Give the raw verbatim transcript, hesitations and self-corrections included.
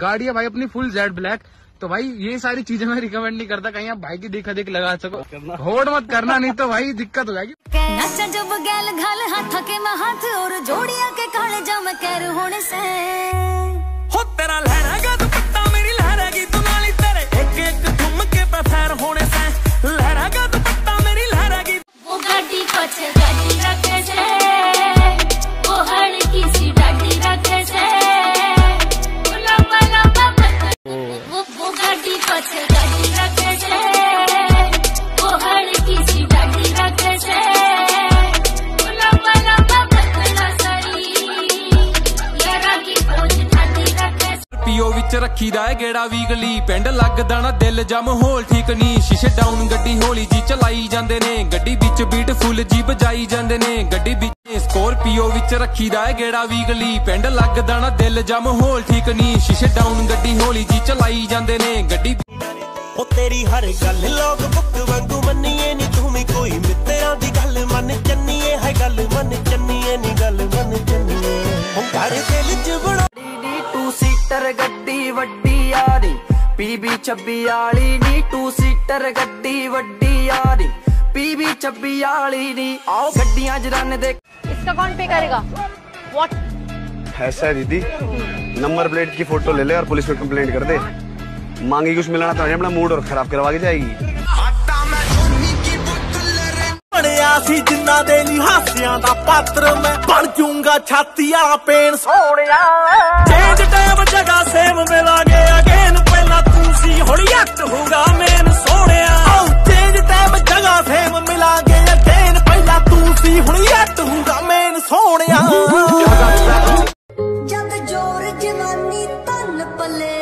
गाड़ी है भाई अपनी फुल जेड ब्लैक। तो भाई ये सारी चीजें मैं रिकमेंड नहीं करता, कहीं आप भाई की देखा देख लगा सको, होड़ मत करना नहीं तो भाई दिक्कत हो जाएगी। पीओ विच रखी दा गेड़ा वी गली पिंड लगदा ना दिल जा माहौल ठीक नहीं। शीशे डाउन गड्डी हौली जी चलाई जांदे ने, गड्डी विच बीट फुल जी बजाई जांदे ने, गड्डी विच स्कॉर्पियो विच रखी दा गेड़ा वी गली पिंड लगदा ना दिल जा माहौल ठीक नहीं। शीशे डाउन गड्डी हौली जी चलाई जांदे ने, गड्डी ओ तेरी हर गल लोग बुक वांगू मन्निए नी तू में कोई मित्तरां दी गल मन चन्नीए है गल मन चन्नीए नी गल मन चन्नीए हम घर दिल च बड़ा सीटर गड्डी वड्डी यारी पीबी छब्बी आली नी टू सीटर गड्डी वड्डी यारी पीबी छब्बी आली नी। आओ गड्डियां जराने देख, इसका कौन पे करेगा व्हाट ऐसा दीदी। नंबर प्लेट की फोटो ले ले और पुलिस में कंप्लेंट कर दे, मांगी कुछ मिलाना तो अपना मूड और खराब करवा के जाएगी। जिन्ना दे हासिया का पात्र मैं बन जूंगा छाती वाला पेन सोनिया चेंज टाइम जगह सेव मिला गया अगेन पहला तू सी हुण एक्ट होगा मेन सोनिया चेंज टाइम जगह सेव मिला गया अगेन पहला तू सी हुण एक्ट होगा मेन सोनिया जग जोर जवानी तन पले